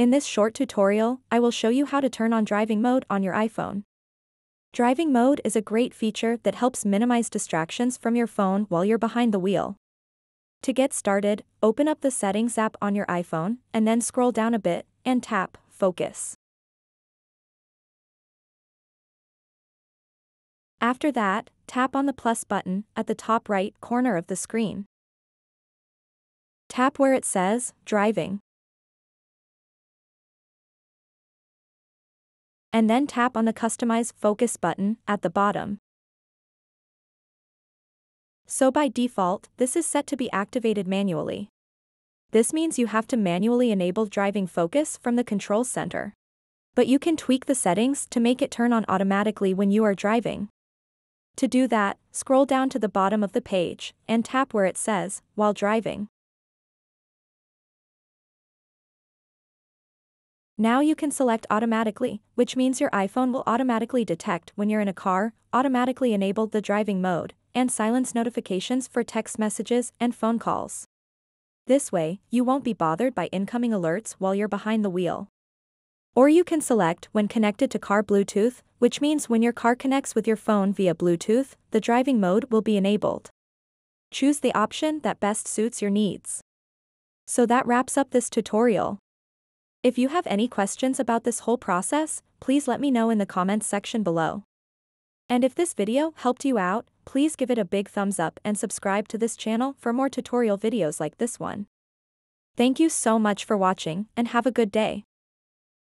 In this short tutorial, I will show you how to turn on driving mode on your iPhone. Driving mode is a great feature that helps minimize distractions from your phone while you're behind the wheel. To get started, open up the Settings app on your iPhone and then scroll down a bit and tap Focus. After that, tap on the plus button at the top right corner of the screen. Tap where it says Driving. And then tap on the Customize Focus button at the bottom. So by default, this is set to be activated manually. This means you have to manually enable driving focus from the control center. But you can tweak the settings to make it turn on automatically when you are driving. To do that, scroll down to the bottom of the page and tap where it says While Driving. Now you can select automatically, which means your iPhone will automatically detect when you're in a car, automatically enable the driving mode, and silence notifications for text messages and phone calls. This way, you won't be bothered by incoming alerts while you're behind the wheel. Or you can select when connected to car Bluetooth, which means when your car connects with your phone via Bluetooth, the driving mode will be enabled. Choose the option that best suits your needs. So that wraps up this tutorial. If you have any questions about this whole process, please let me know in the comments section below. And if this video helped you out, please give it a big thumbs up and subscribe to this channel for more tutorial videos like this one. Thank you so much for watching and have a good day.